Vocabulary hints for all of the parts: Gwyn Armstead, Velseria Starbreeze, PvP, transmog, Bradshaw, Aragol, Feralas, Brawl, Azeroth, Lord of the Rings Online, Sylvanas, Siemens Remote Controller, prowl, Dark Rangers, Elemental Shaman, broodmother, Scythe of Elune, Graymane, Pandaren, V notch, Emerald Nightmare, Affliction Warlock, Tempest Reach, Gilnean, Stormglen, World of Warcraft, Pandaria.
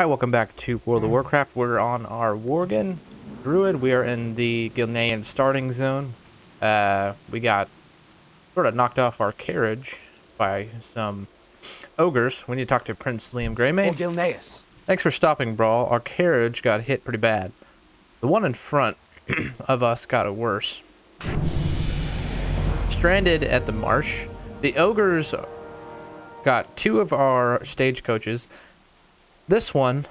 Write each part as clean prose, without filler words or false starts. Hi, welcome back to World of Warcraft. We're on our Worgen druid. We are in the Gilnean starting zone. We got sort of knocked off our carriage by some ogres. We need to talk to Prince Liam Greymane. Oh, Gilneas. Thanks for stopping, Brawl. Our carriage got hit pretty bad. The one in front of us got it worse. Stranded at the marsh. The ogres got two of our stagecoaches. This one,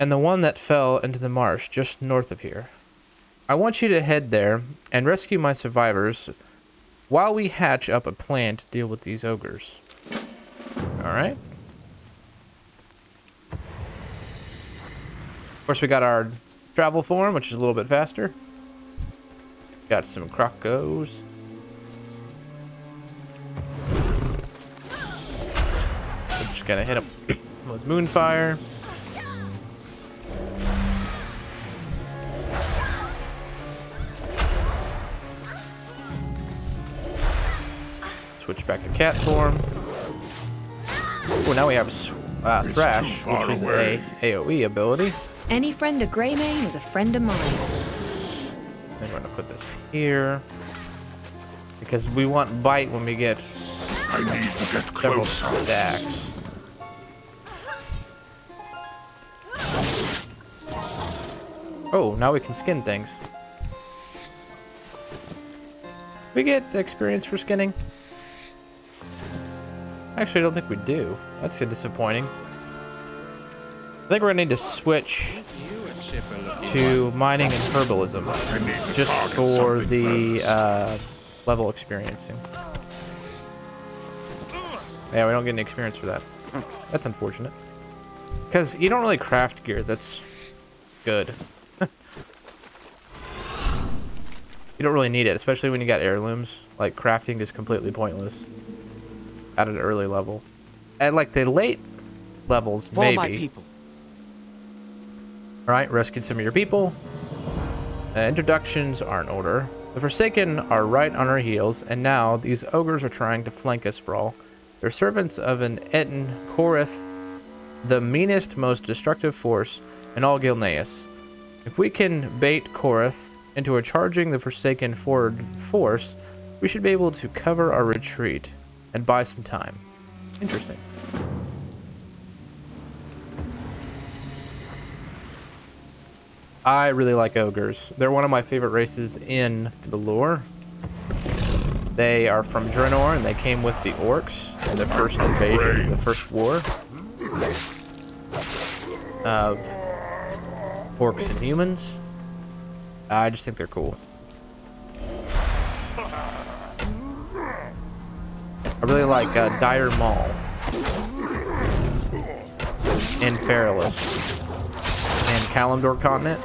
and the one that fell into the marsh just north of here. I want you to head there and rescue my survivors while we hatch up a plan to deal with these ogres. Alright. Of course, we got our travel form, which is a little bit faster. Got some crocos. I'm just gonna hit them with Moonfire. Switch back to cat form. Oh, now we have Thrash, which is an AoE ability. Any friend of Graymane is a friend of mine. Then we're gonna put this here because we want bite when we get several stacks. Oh, now we can skin things. We get experience for skinning. Actually, I don't think we do. That's disappointing. I think we're gonna need to switch to mining and herbalism just for the level experiencing. Yeah, we don't get any experience for that. That's unfortunate. Because you don't really craft gear that's good. You don't really need it, especially when you got heirlooms. Like, crafting is completely pointless at an early level. At like the late levels, maybe. My people. All right, rescued some of your people. Introductions are in order. The Forsaken are right on our heels, and now these ogres are trying to flank us, Brawl. They're servants of an Eton Corith, the meanest, most destructive force in all Gilneas. If we can bait Korith into a charging the Forsaken forward force, we should be able to cover our retreat and buy some time. Interesting. I really like ogres. They're one of my favorite races in the lore. They are from Draenor, and they came with the orcs in the first invasion, the first war of orcs and humans. I just think they're cool. I really like Dire Maul and Feralas and Kalimdor continent.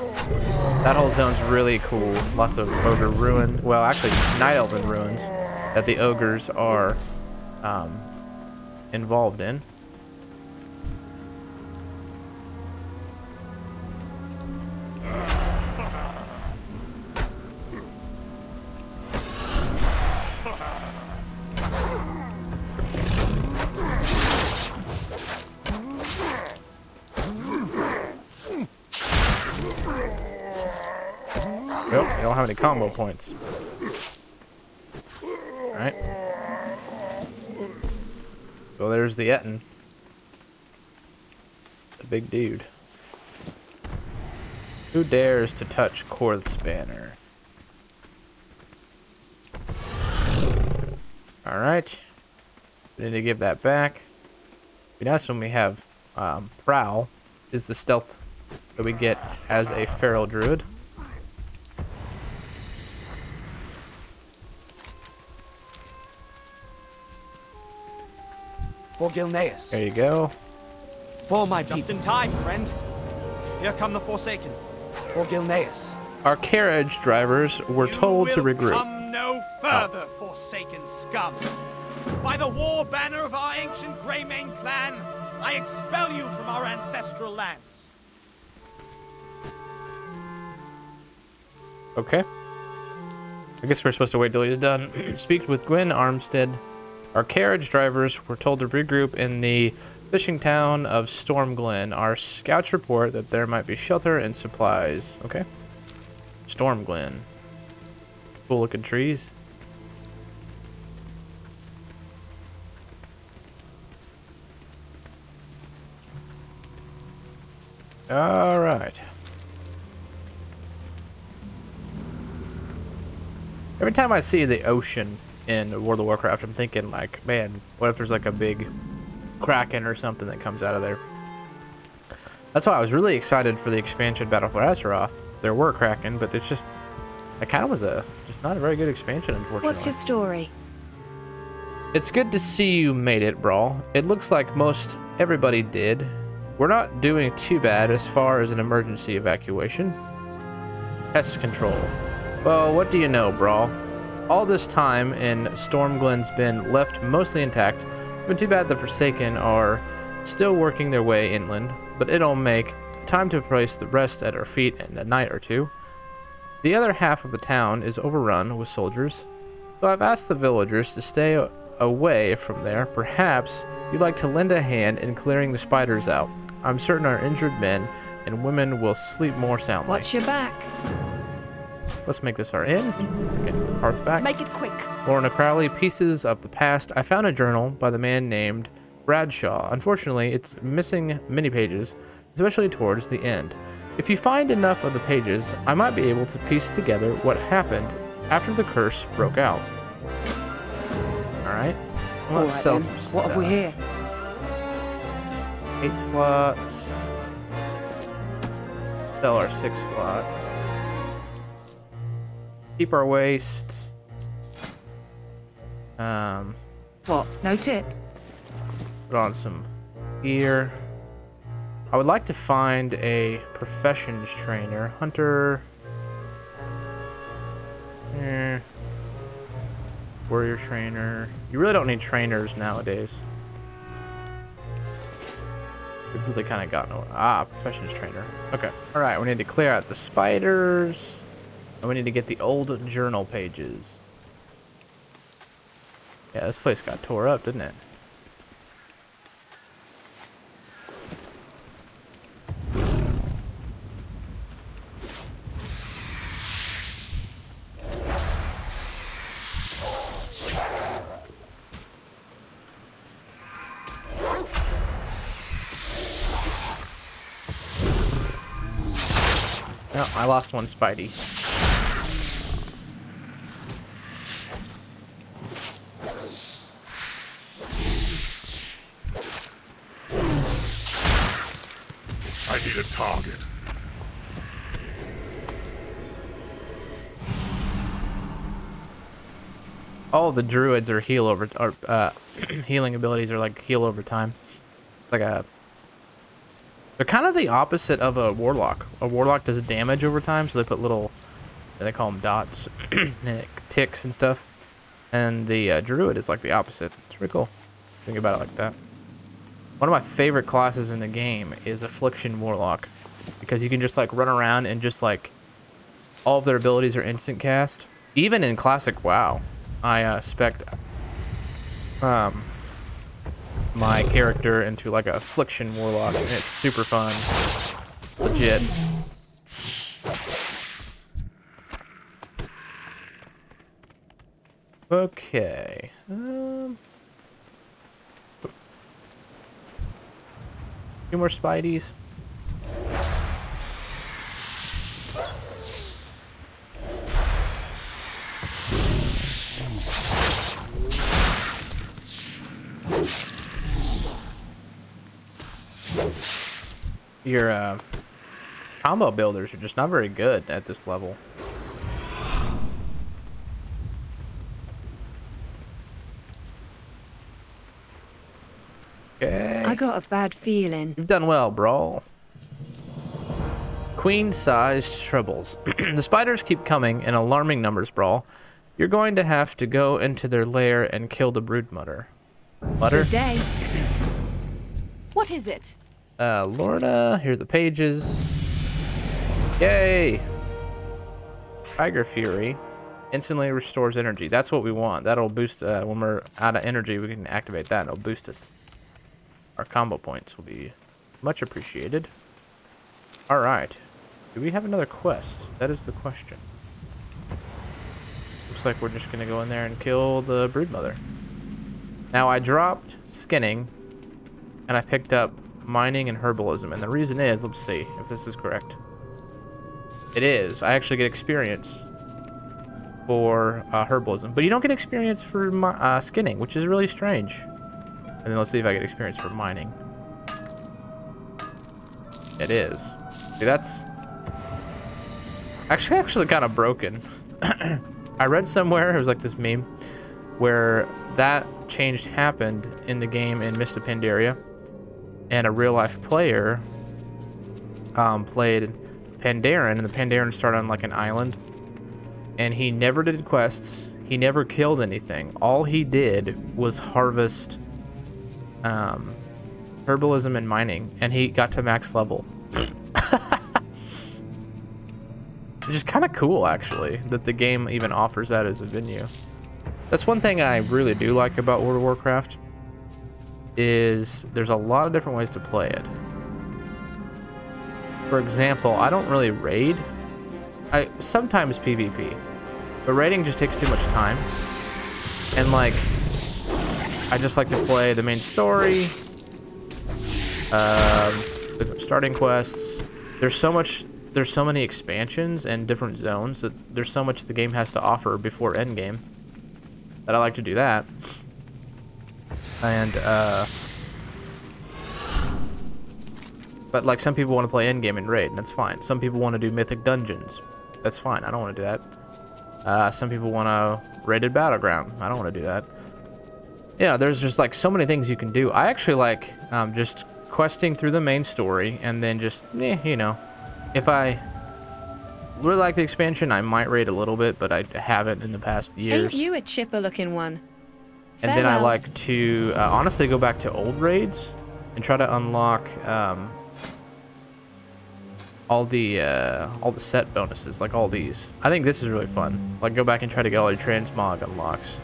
That whole zone's really cool. Lots of ogre ruin. Well, actually, night elven ruins that the ogres are involved in. Combo points. All right. So there's the Ettin. The big dude. Who dares to touch Korth's Spanner? All right. We need to give that back. Be nice when we have prowl. Is the stealth that we get as a feral druid. For Gilneas. There you go. For my people. Just in time, friend. Here come the Forsaken. For Gilneas. Our carriage drivers were told to regroup. Come no further, Forsaken scum. By the war banner of our ancient Graymane clan, I expel you from our ancestral lands. Okay. I guess we're supposed to wait till he's done. Speak with Gwyn Armstead. Our carriage drivers were told to regroup in the fishing town of Stormglen. Our scouts report that there might be shelter and supplies. Okay. Stormglen. Cool looking trees. All right. Every time I see the ocean in World of Warcraft, I'm thinking like, man, what if there's like a big Kraken or something that comes out of there? That's why I was really excited for the expansion Battle for Azeroth. There were Kraken, but it's just, it kind of was just not a very good expansion, unfortunately. What's your story? It's good to see you made it, Brawl. It looks like most everybody did. We're not doing too bad as far as an emergency evacuation. Pest control. Well, what do you know, Brawl? All this time, and Stormglen's been left mostly intact. It's been too bad the Forsaken are still working their way inland, but it'll make time to place the rest at our feet in a night or two. The other half of the town is overrun with soldiers, so I've asked the villagers to stay away from there. Perhaps you'd like to lend a hand in clearing the spiders out. I'm certain our injured men and women will sleep more soundly. Watch your back. Let's make this our inn. Get Korth back. Make it quick. Lorna Crowley, Pieces of the Past. I found a journal by the man named Bradshaw. Unfortunately, it's missing many pages, especially towards the end. If you find enough of the pages, I might be able to piece together what happened after the curse broke out. Alright. Well, let's sell some stuff. What have we here? 8 slots. Sell our 6 slot. Keep our waste. What? No tip. Put on some gear. I would like to find a professions trainer. Hunter. Warrior trainer. You really don't need trainers nowadays. We've really kind of gotten over. Ah, professions trainer. Okay. All right. We need to clear out the spiders, and we need to get the old journal pages. Yeah, this place got tore up, didn't it? No, I lost one Spidey. I need a target. All the druids are heal over, or healing abilities are like heal over time. Like a. They're kind of the opposite of a warlock. A warlock does damage over time, so they put little, they call them dots, and it ticks and stuff. And the druid is like the opposite. It's pretty cool. Think about it like that. One of my favorite classes in the game is Affliction Warlock, because you can just like run around and just like all of their abilities are instant cast. Even in classic WoW, I spec'd my character into like a Affliction Warlock, and it's super fun. Legit. Okay. Two more Spideys. Your combo builders are just not very good at this level. Okay. I got a bad feeling. You've done well, Brawl. Queen-sized troubles. The spiders keep coming in alarming numbers, Brawl. You're going to have to go into their lair and kill the broodmother. Butter? Good day. What is it? Lorna, here are the pages. Yay! Tiger Fury instantly restores energy. That's what we want. That'll boost, when we're out of energy, we can activate that and it'll boost us. our combo points will be much appreciated. Alright. Do we have another quest? That is the question. Looks like we're just going to go in there and kill the broodmother. Now, I dropped skinning, and I picked up mining and herbalism. And the reason is, let's see if this is correct. It is. I actually get experience for herbalism. But you don't get experience for skinning, which is really strange. And then let's see if I get experience for mining. It is. See, that's actually kind of broken. I read somewhere, it was like this meme, where that change happened in the game in Mist of Pandaria. And a real-life player played Pandaren, and the Pandaren started on like an island. And he never did quests. He never killed anything. All he did was harvest herbalism and mining, and he got to max level. Which is kind of cool, actually, that the game even offers that as a venue. That's one thing I really do like about World of Warcraft, is there's a lot of different ways to play it. For example, I don't really raid. I sometimes PvP, but raiding just takes too much time. And like, I just like to play the main story, the starting quests. There's so many expansions and different zones that there's so much the game has to offer before endgame that I like to do that. And but like, some people want to play endgame and raid, and that's fine. Some people want to do mythic dungeons. That's fine. I don't want to do that. Some people want to raided battleground. I don't want to do that. Yeah, there's just like so many things you can do. I actually like just questing through the main story, and then just, you know, if I really like the expansion, I might raid a little bit, but I haven't in the past years. Ain't you a chipper looking one? And Fair then else. I like to honestly go back to old raids and try to unlock all the set bonuses, like all these. I think this is really fun. Like, go back and try to get all your transmog unlocks.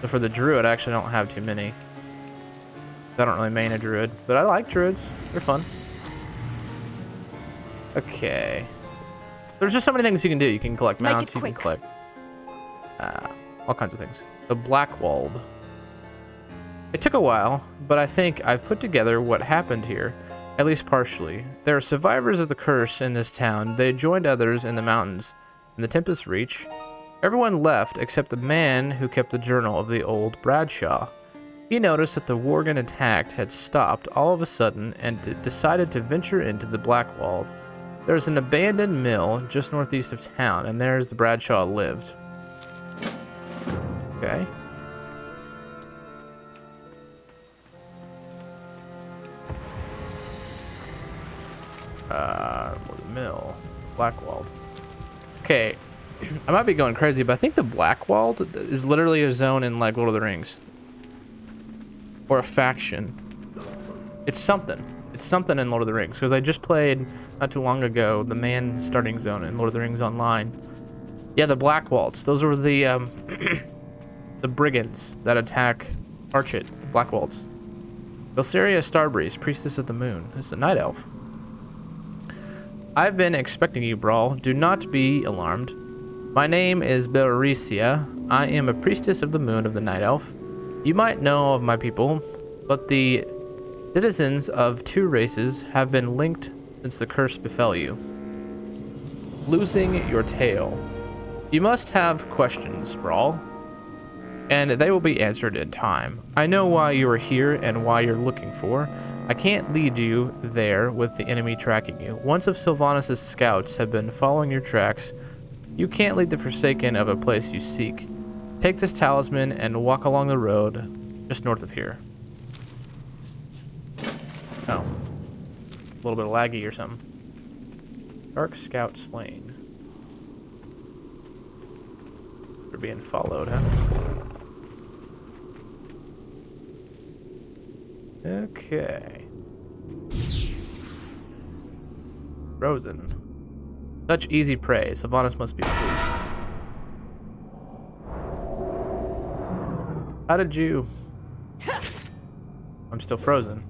So for the druid, I actually don't have too many. I don't really main a druid, but I like druids. They're fun. Okay. There's just so many things you can do. You can collect mounts, you can collect all kinds of things. The Blackwald. It took a while, but I think I've put together what happened here, at least partially. There are survivors of the curse in this town. They joined others in the mountains. In the Tempest Reach, everyone left except the man who kept the journal of the old Bradshaw. He noticed that the Worgen attack had stopped all of a sudden and decided to venture into the Blackwald. There's an abandoned mill just northeast of town, and there's the Bradshaw lived. Okay. The mill. Blackwald. Okay. I might be going crazy, but I think the Blackwald is literally a zone in, like, Lord of the Rings. Or a faction. It's something. It's something in Lord of the Rings. Because I just played, not too long ago, the man starting zone in Lord of the Rings Online. Yeah, the Blackwaltz. Those were the, the brigands that attack Archit. Blackwaltz. Velseria Starbreeze, Priestess of the Moon. This is a night elf. I've been expecting you, Brawl. Do not be alarmed. My name is Belricia. I am a Priestess of the Moon of the Night Elf. You might know of my people, but the citizens of two races have been linked since the curse befell you. Losing your tail. You must have questions, Brawl, and they will be answered in time. I know why you are here and why you're looking for. I can't lead you there with the enemy tracking you. Once of Sylvanas' scouts have been following your tracks, you can't lead the Forsaken of a place you seek. Take this talisman and walk along the road just north of here. Oh. A little bit laggy or something. Dark Scout slain. They're being followed, huh? Okay. Rosen. Such easy prey. Sylvanas must be pleased. How did you... I'm still frozen.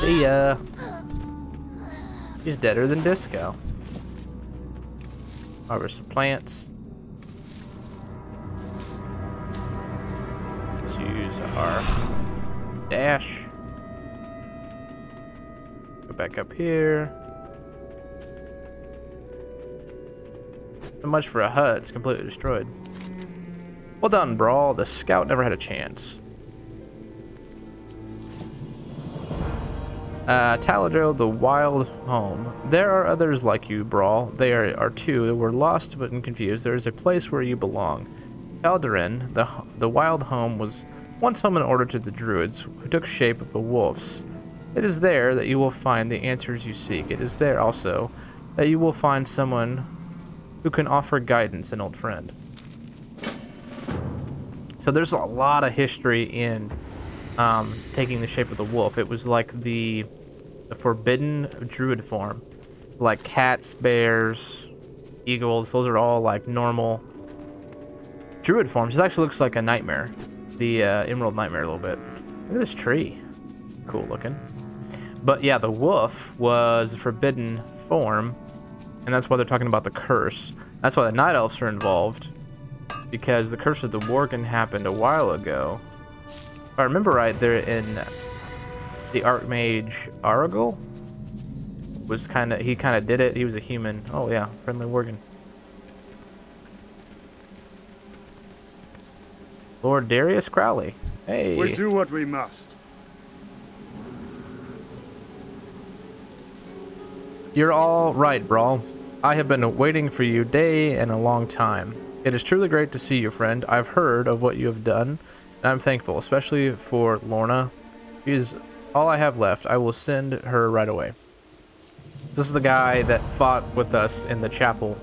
See ya. He's deader than Disco. Harvest some plants. Let's use our dash. Go back up here. So much for a hut, it's completely destroyed. Well done, Brawl. The scout never had a chance. Tal'doren, the wild home. There are others like you, Brawl. They are two that were lost but confused. There is a place where you belong. Tal'doren, the wild home, was once home in order to the druids, who took shape of the wolves. It is there that you will find the answers you seek. It is there also that you will find someone who can offer guidance, an old friend. So there's a lot of history in taking the shape of the wolf. It was like the forbidden druid form. Like cats, bears, eagles, those are all like normal druid forms. This actually looks like a nightmare. The Emerald Nightmare a little bit. Look at this tree. Cool looking. But yeah, the wolf was the forbidden form, and that's why they're talking about the curse. That's why the night elves are involved, because the curse of the Worgen happened a while ago. If I remember right, there in the Archmage Aragol was kind of did it. He was a human. Oh yeah, friendly Worgen. Lord Darius Crowley. Hey. We do what we must. You're all right, Brawl. I have been waiting for you day and a long time. It is truly great to see you, friend. I've heard of what you have done. I'm thankful, especially for Lorna. She's all I have left. I will send her right away. This is the guy that fought with us in the chapel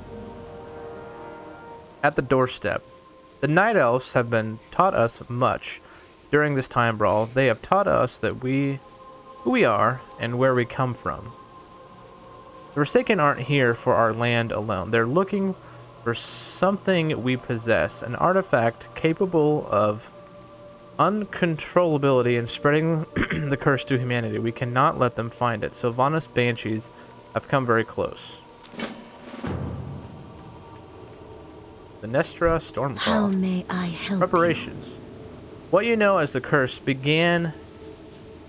at the doorstep. The night elves have been taught us much during this time, Brawl. They have taught us that who we are and where we come from. The Forsaken aren't here for our land alone. They're looking for something we possess, an artifact capable of uncontrollability and spreading the curse to humanity. We cannot let them find it. Sylvanas banshees have come very close. Venestra Stormclaw. How may I help? Preparations. You? What you know as the curse began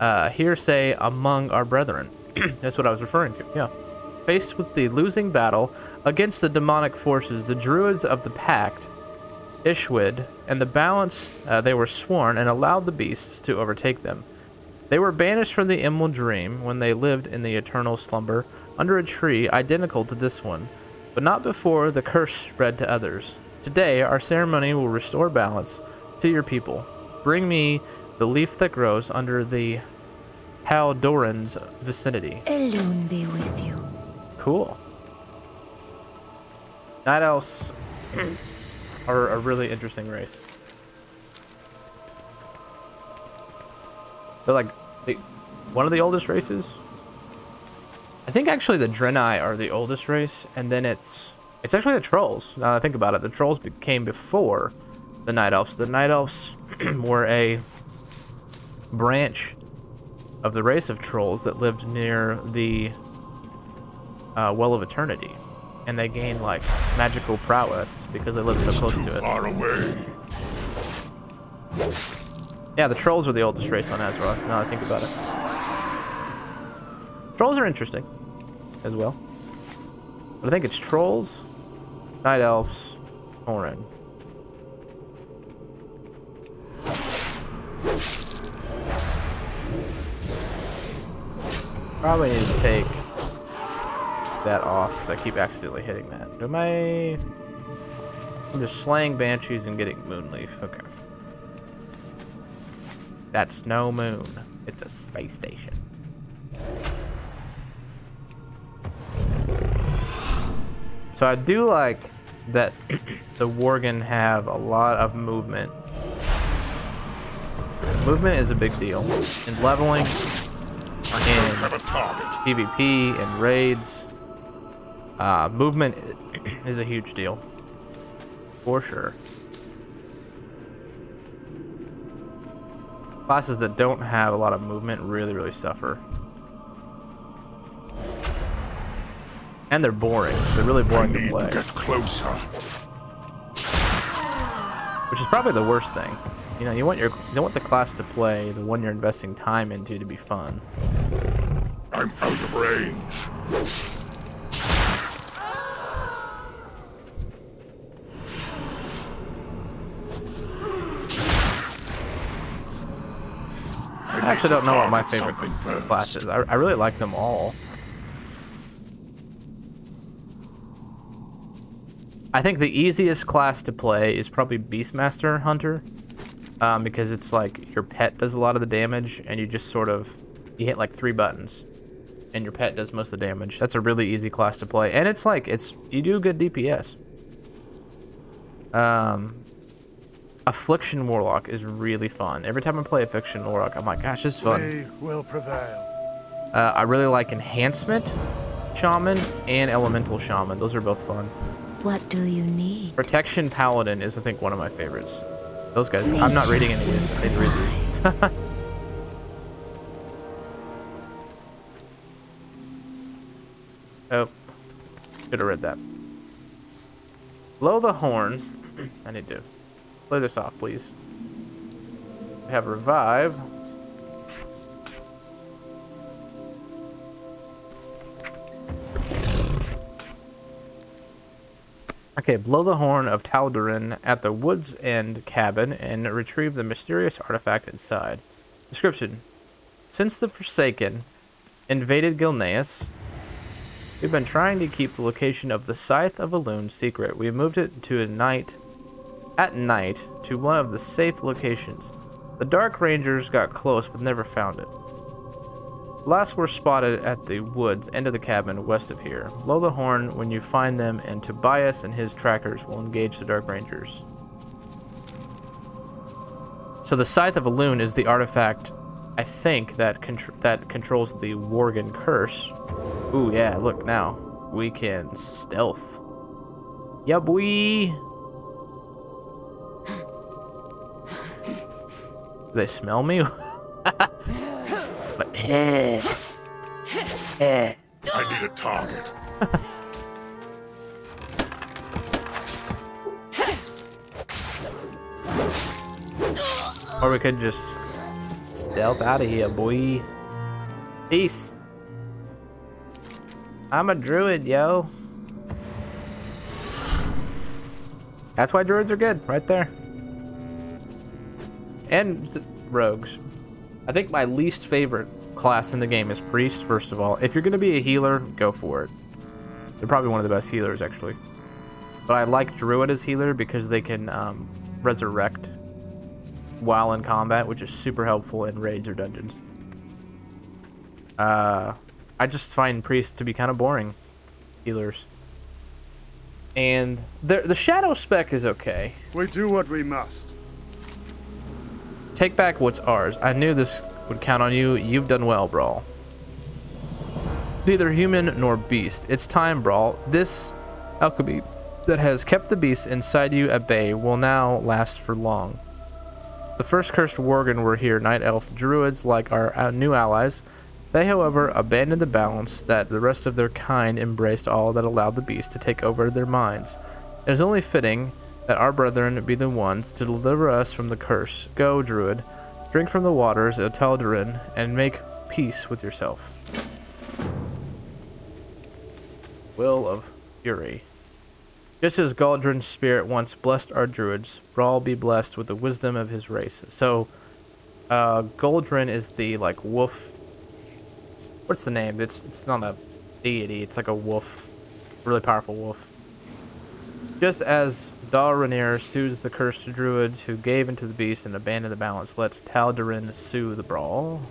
hearsay among our brethren. That's what I was referring to. Yeah. Faced with the losing battle against the demonic forces, the druids of the pact, Ishwid, and the balance, they were sworn and allowed the beasts to overtake them. They were banished from the Emerald Dream when they lived in the eternal slumber under a tree identical to this one, but not before the curse spread to others. Today, our ceremony will restore balance to your people. Bring me the leaf that grows under the Tal'doren's vicinity. Elune be with you. Cool. Night elves are a really interesting race. They're like one of the oldest races. I think actually the Draenei are the oldest race, and then it's actually the trolls. Now that I think about it, the trolls came before the night elves. The night elves were a branch of the race of trolls that lived near the Well of Eternity. And they gain like magical prowess because they live so close to it. Far away. Yeah, the trolls are the oldest race on Azeroth, now that I think about it. Trolls are interesting as well. But I think it's trolls, night elves, Orin. Probably need to take that off because I keep accidentally hitting that. I'm just slaying banshees and getting moonleaf. Okay. That's no moon. It's a space station. So I do like that the Worgen have a lot of movement. Movement is a big deal in leveling, in PvP, and raids. Movement is a huge deal, for sure. Classes that don't have a lot of movement really suffer. And they're boring. They're really boring to play. To get closer. Which is probably the worst thing. You know, you want the class to play, the one you're investing time into, to be fun. I'm out of range. I actually don't know what my favorite class is. I really like them all. I think the easiest class to play is probably Beastmaster Hunter, because it's like your pet does a lot of the damage, and you just sort of, you hit like 3 buttons, and your pet does most of the damage. That's a really easy class to play, and it's like, you do good DPS. Affliction Warlock is really fun. Every time I play Affliction Warlock, I'm like, gosh, this is fun. Will prevail. I really like Enhancement Shaman and Elemental Shaman. Those are both fun. What do you need? Protection Paladin is, I think, one of my favorites. Those guys. I'm not reading any of these. I need to read these. Oh, should have read that. Blow the horns. I need to. Play this off, please. We have Revive. Okay, blow the horn of Tal'doren at the Wood's End cabin and retrieve the mysterious artifact inside. Description. Since the Forsaken invaded Gilneas, we've been trying to keep the location of the Scythe of Elune secret. We moved it to at night to one of the safe locations. The Dark Rangers got close but never found it. Last were spotted at the Wood's End of the cabin west of here. Blow the horn when you find them, and Tobias and his trackers will engage the Dark Rangers. So the Scythe of Elune is the artifact, I think, that controls the Worgen curse. Ooh, yeah, look, now we can stealth. Yeah, boy. They smell me? But, I need a target. Or we could just stealth out of here, boy. Peace. I'm a druid, yo. That's why druids are good, right there. And rogues. I think my least favorite class in the game is Priest, first of all. If you're going to be a healer, go for it. They're probably one of the best healers, actually. But I like Druid as healer because they can resurrect while in combat, which is super helpful in raids or dungeons. I just find Priests to be kind of boring healers. And the Shadow spec is okay. We do what we must. Take back what's ours. I knew this would count on you. You've done well, Brawl. Neither human nor beast. It's time, Brawl. This alchemy that has kept the beasts inside you at bay will now last for long. The first cursed Worgen were here, night elf druids like our new allies. They, however, abandoned the balance that the rest of their kind embraced all that allowed the beasts to take over their minds. It is only fitting that our brethren be the ones to deliver us from the curse. Go, Druid, drink from the waters of Tal'doren, and make peace with yourself. Will of Fury. Just as Galdrin's spirit once blessed our druids, Brawl be blessed with the wisdom of his race. So, Galdrin is the, like, wolf... What's the name? It's not a deity, it's like a wolf. Really powerful wolf. Just as Dal'Runir soothes the cursed druids who gave into the beast and abandoned the balance, let Tal'doren soothe the Brawl.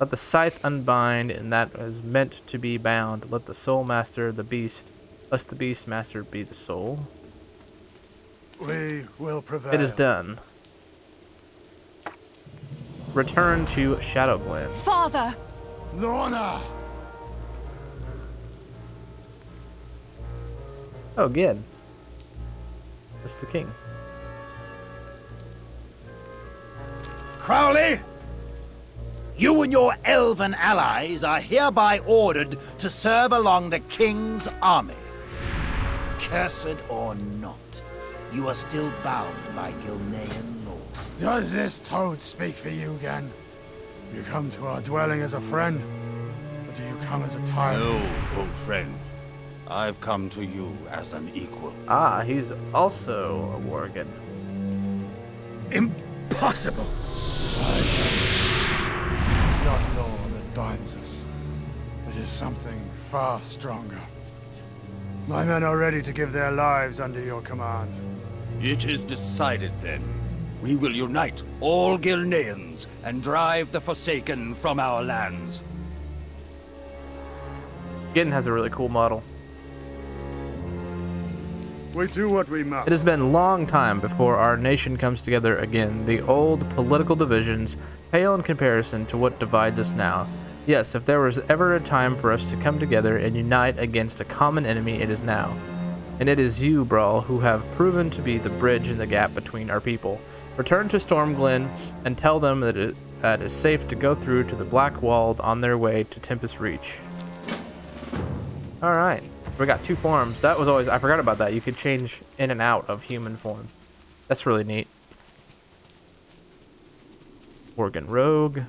Let the scythe unbind, and that is meant to be bound. Let the soul master the beast, lest the beast master be the soul. We will prevail. It is done. return to Shadowglen. Father! Lorna! Oh, good. It's the king. Crowley! You and your elven allies are hereby ordered to serve along the king's army. Cursed or not, you are still bound by Gilnean law. Does this toad speak for you, Gan? You come to our dwelling as a friend, or do you come as a tyrant? No, old friend. I've come to you as an equal. Ah, he's also a Worgen. Impossible! It's not law that binds us. It is something far stronger. My men are ready to give their lives under your command. It is decided then. We will unite all Gilneans and drive the Forsaken from our lands. Gilnean has a really cool model. We do what we must. It has been a long time before our nation comes together again. The old political divisions pale in comparison to what divides us now. Yes, if there was ever a time for us to come together and unite against a common enemy, it is now. And it is you, Brawl, who have proven to be the bridge in the gap between our people. Return to Stormglen and tell them that it is safe to go through to the Blackwald on their way to Tempest Reach. All right. We got two forms. That was always... I forgot about that. You could change in and out of human form. That's really neat. Worgen Rogue.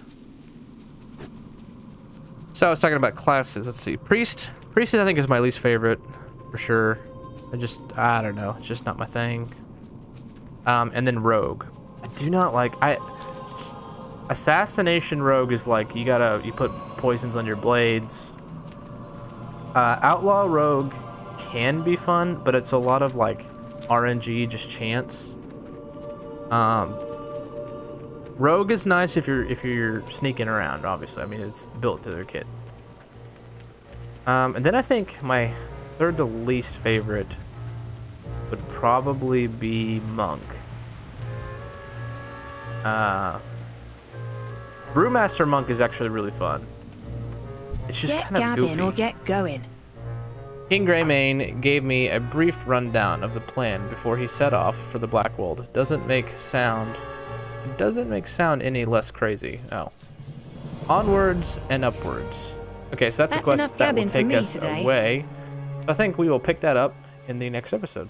So I was talking about classes. Let's see. Priest. Priestess, I think, is my least favorite. For sure. I don't know. It's just not my thing. And then Rogue. I do not like... Assassination Rogue is like... You put poisons on your blades... Outlaw Rogue can be fun, but it's a lot of like RNG, just chance. Rogue is nice if you're sneaking around. Obviously, I mean it's built to their kit. And then I think my third to least favorite would probably be Monk. Brewmaster Monk is actually really fun. It's just kind of goofy. Or get going. King Greymane gave me a brief rundown of the plan before he set off for the Blackwald. It doesn't make sound any less crazy. Oh. Onwards and upwards. Okay, so that's a quest that will take us away. I think we will pick that up in the next episode.